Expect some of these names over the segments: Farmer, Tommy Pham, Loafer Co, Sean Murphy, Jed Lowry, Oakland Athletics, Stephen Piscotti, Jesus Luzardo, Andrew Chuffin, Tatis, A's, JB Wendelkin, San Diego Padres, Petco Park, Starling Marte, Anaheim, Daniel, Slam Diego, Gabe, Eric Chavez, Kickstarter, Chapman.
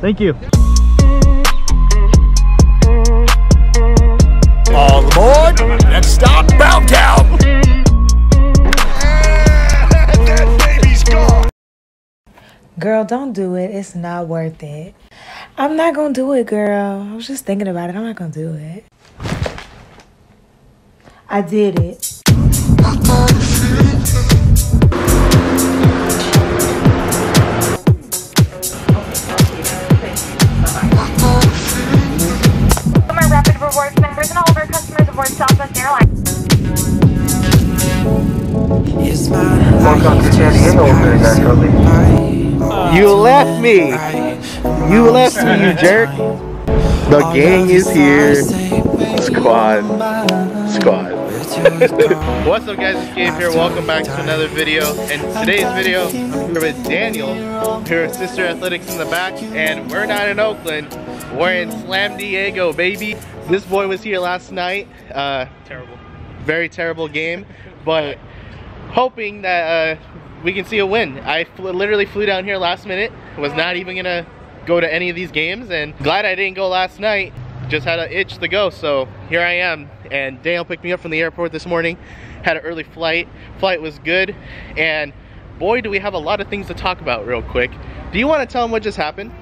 Thank you. All aboard, let's stop Browntown. That baby's gone. Girl, don't do it. It's not worth it. I'm not gonna do it, girl. I was just thinking about it. I'm not gonna do it. I did it. Some are Rapid Rewards members and all of our customers aboard Southwest Airlines. Welcome to San Diego Padres. You left me. You left me, you jerk. The gang is here. Squad. What's up, guys? It's Gabe here. Welcome back to another video. And today's video, we're with Daniel, here at Sister Athletics in the back. And we're not in Oakland. We're in Slam Diego, baby. This boy was here last night. Terrible. Very terrible game. But hoping that we can see a win. I literally flew down here last minute. Was not even going to go to any of these games, and glad I didn't go last night. Just had an itch to go, so here I am. And Daniel picked me up from the airport this morning. Had an early flight. Flight was good, and boy, do we have a lot of things to talk about real quick. Do you want to tell them what just happened?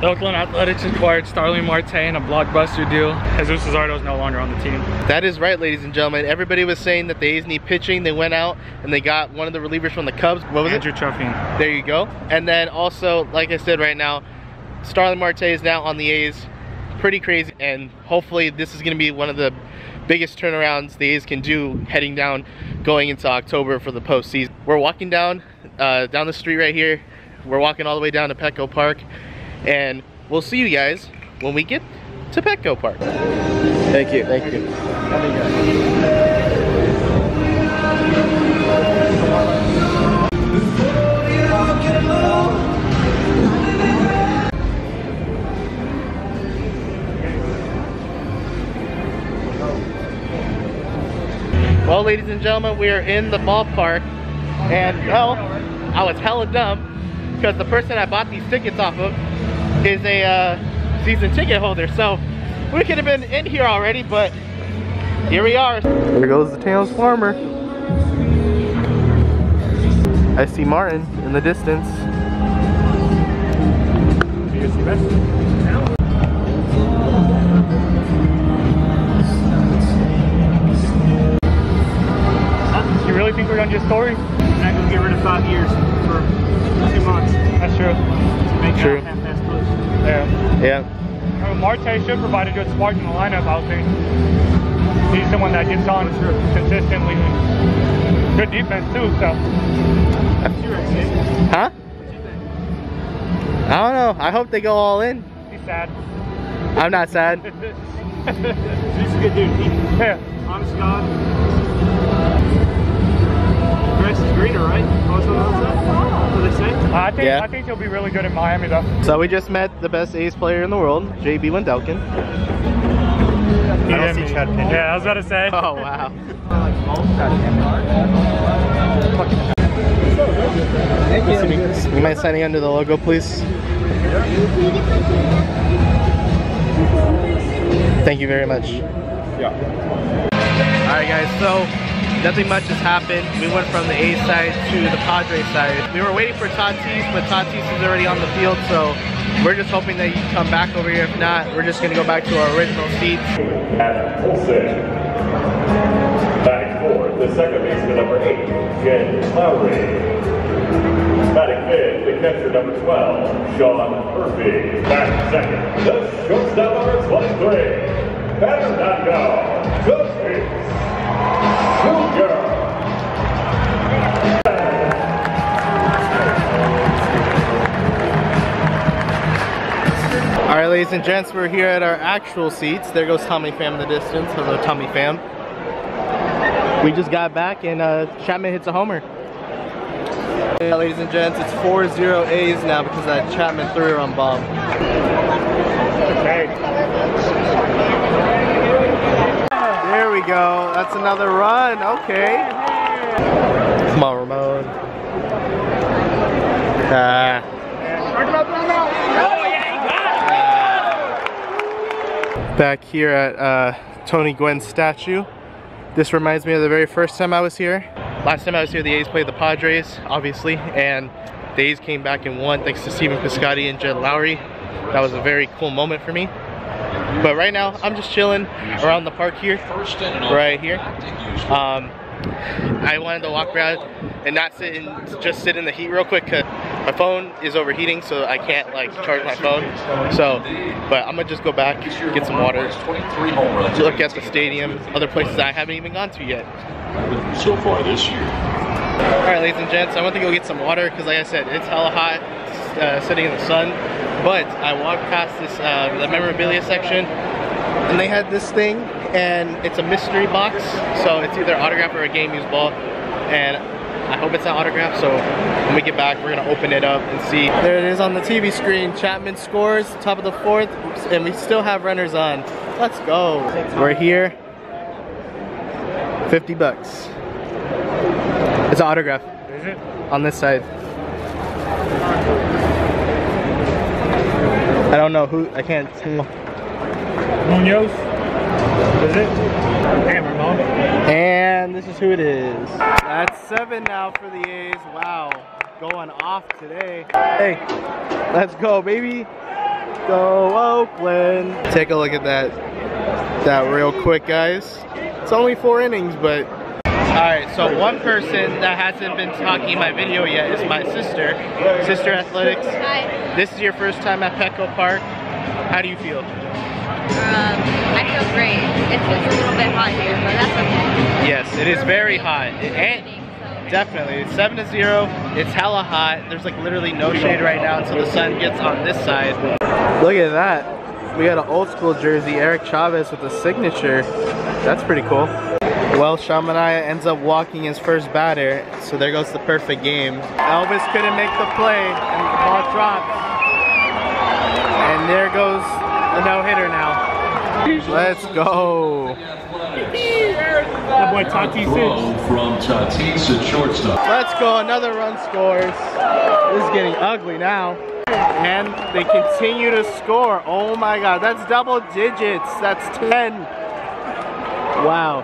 The Oakland Athletics acquired Starling Marte in a blockbuster deal. Jesus Luzardo is no longer on the team. That is right, ladies and gentlemen. Everybody was saying that the A's need pitching. They went out and they got one of the relievers from the Cubs. What was it? Andrew Chuffin. There you go. And then also, like I said right now, Starling Marte is now on the A's. Pretty crazy. And hopefully this is going to be one of the biggest turnarounds the A's can do heading down, going into October for the postseason. We're walking down the street right here. We're walking all the way down to Petco Park. And we'll see you guys when we get to Petco Park. Thank you. Thank you. Well, ladies and gentlemen, we are in the ballpark, and hell, I was hella dumb because the person I bought these tickets off of is a season ticket holder, so we could have been in here already, but here we are. There goes the town's farmer. I see Martin in the distance. You really think we're gonna get story? I can get rid of 5 years for 2 months. That's true. Make sure. Yeah. Yeah. Marte should provide a good spark in the lineup, I would think. He's someone that gets on consistently. Good defense, too, so. Huh? What you think? I don't know. I hope they go all in. He's sad. I'm not sad. He's a good dude. Yeah. Honest God. Grass is greener, right? What's on the outside? I think he'll be really good in Miami, though. So we just met the best A's player in the world, JB Wendelkin. I don't see Chapman. Yeah, I was about to say. Oh, wow. You mind signing under the logo, please? Thank you very much. Yeah. All right, guys, so nothing much has happened. We went from the A's side to the Padres side. We were waiting for Tatis, but Tatis is already on the field, so we're just hoping that you come back over here. If not, we're just gonna go back to our original seats. At full set, batting fourth, the second baseman, number 8, Jed Lowry. Batting fifth, the catcher, number 12, Sean Murphy. Batting second, the shortstop, number 23. Batter not gone. Good things. Alright, ladies and gents, we're here at our actual seats. There goes Tommy Pham in the distance. Hello, Tommy Pham. We just got back and Chapman hits a homer. Yeah, ladies and gents, it's 4-0 A's now because of that Chapman 3-run bomb. There we go. That's another run. Okay. Come on, Ramon. Back here at Tony Gwynn's statue. This reminds me of the very first time I was here. Last time I was here, the A's played the Padres, obviously, and the A's came back and won thanks to Stephen Piscotti and Jed Lowry. That was a very cool moment for me. But right now, I'm just chilling around the park here, right here. I wanted to walk around and not sit and just sit in the heat real quick because my phone is overheating, so I can't like charge my phone. So, but I'm gonna just go back, get some water, look at the stadium, other places I haven't even gone to yet. So far this year. All right, ladies and gents, I went to go get some water because, like I said, it's hella hot, sitting in the sun. But I walked past this the memorabilia section, and they had this thing, and it's a mystery box, so it's either autograph or a game used ball, and I hope it's an autograph. So when we get back, we're gonna open it up and see. There it is on the TV screen. Chapman scores, top of the fourth, and we still have runners on. Let's go. We're here. $50. It's an autograph. Is it? On this side. I don't know who. I can't tell. Munoz. Is it? Hammer, Mom. And this is who it is. That's 7 now for the A's. Wow, going off today. Hey, let's go, baby. Go Oakland. Take a look at that real quick, guys. It's only 4 innings, but. All right, so one person that hasn't been talking in my video yet is my sister. Sister Athletics. Hi. This is your first time at Petco Park. How do you feel? I feel great. It's just a little bit hot here, but that's okay. Yes, it is very hot. Definitely, it's 7-0. It's hella hot. There's like literally no shade right now until the sun gets on this side. Look at that. We got an old school jersey, Eric Chavez with a signature. That's pretty cool. Well, Sean Murphy ends up walking his first batter, so there goes the perfect game. Elvis couldn't make the play, and the ball drops. And there goes a no-hitter now. Let's go. That boy Tatis is. From Tatis at shortstop. Let's go, another run scores. This is getting ugly now. And they continue to score. Oh my god, that's double digits. That's 10. Wow.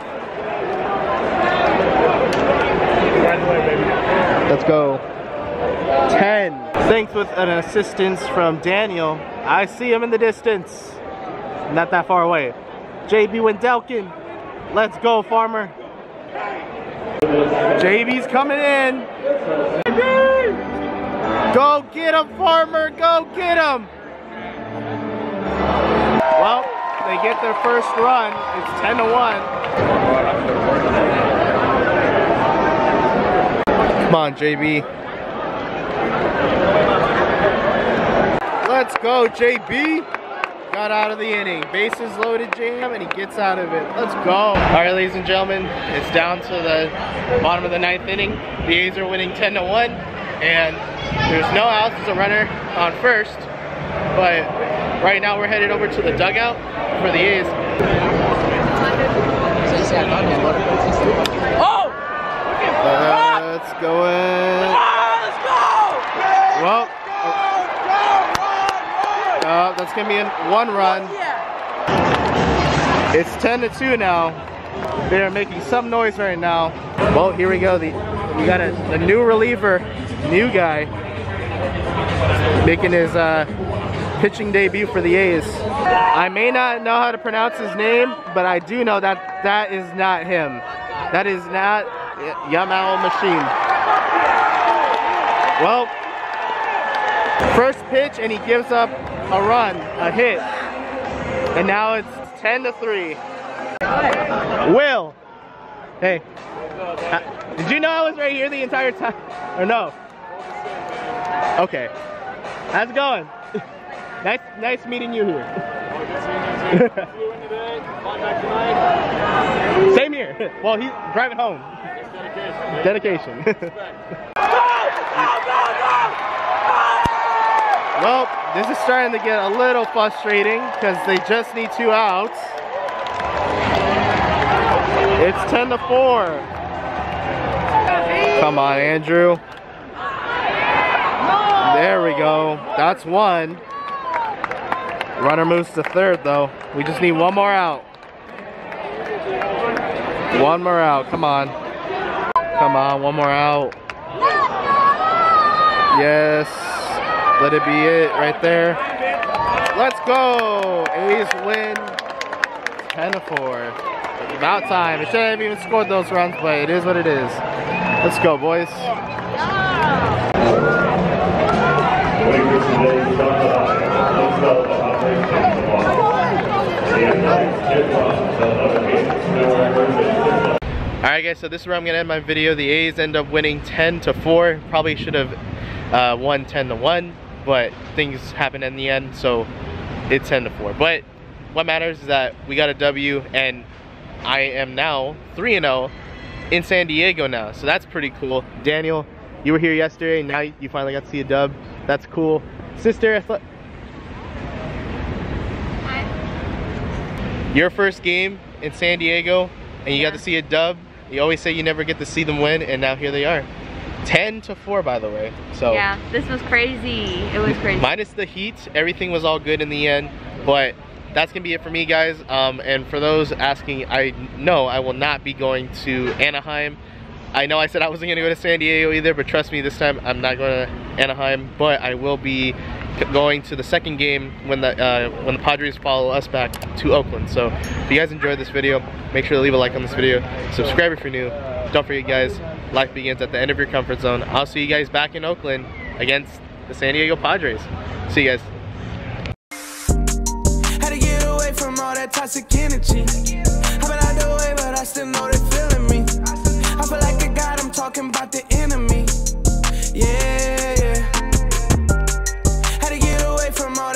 Let's go. 10. Thanks with an assistance from Daniel. I see him in the distance. Not that far away. JB Wendelkin. Let's go, Farmer. JB's coming in. Go get him, Farmer. Go get him. Well, they get their first run. It's 10-1. Come on, JB. Let's go, JB. Got out of the inning. Bases loaded jam, and he gets out of it. Let's go. All right, ladies and gentlemen, it's down to the bottom of the 9th inning. The A's are winning 10-1, and there's no outs. There's a runner on first, but right now we're headed over to the dugout for the A's. Oh! Let's go in. Let's go! Well, that's gonna be in one run. Yeah. It's 10-2 now. They are making some noise right now. Well, here we go. We got a new reliever, new guy, making his pitching debut for the A's. I may not know how to pronounce his name, but I do know that that is not him. That is not. Yamao machine. Well, first pitch and he gives up a run, a hit. And now it's 10-3. Will. Hey. Did you know I was right here the entire time? Or no? Okay. How's it going? Nice meeting you here. Same here. Well, he's driving home. Dedication. Well, this is starting to get a little frustrating because they just need 2 outs. It's 10-4. Come on, Andrew. There we go. That's one. Runner moves to third, though. We just need one more out. One more out. Come on. Come on. One more out. Yes. Let it be it right there. Let's go. A's win 10-4. About time. It shouldn't have even scored those runs, but it is what it is. Let's go, boys. Alright guys, so this is where I'm going to end my video. The A's end up winning 10-4. Probably should have won 10-1, but things happen in the end, so it's 10-4. But what matters is that we got a W, and I am now 3-0 in San Diego now, so that's pretty cool. Daniel, you were here yesterday, and now you finally got to see a dub. That's cool. Sister, your first game in San Diego, and you got to see a dub. You always say you never get to see them win, and now here they are. 10-4, by the way. So yeah, this was crazy. It was crazy. Minus the heat, everything was all good in the end, but that's gonna be it for me, guys. And for those asking, I know I will not be going to Anaheim. I know I said I wasn't gonna go to San Diego either, but trust me, this time I'm not going to Anaheim. But I will be going to the second game when the Padres follow us back to Oakland. So if you guys enjoyed this video, make sure to leave a like on this video, subscribe if you're new. Don't forget, guys, life begins at the end of your comfort zone. I'll see you guys back in Oakland against the San Diego Padres. See you guys. Had to get away from all that toxic energy. I've been out the way, but I still know they're feeling me. I feel like a god, I'm talking about the enemy.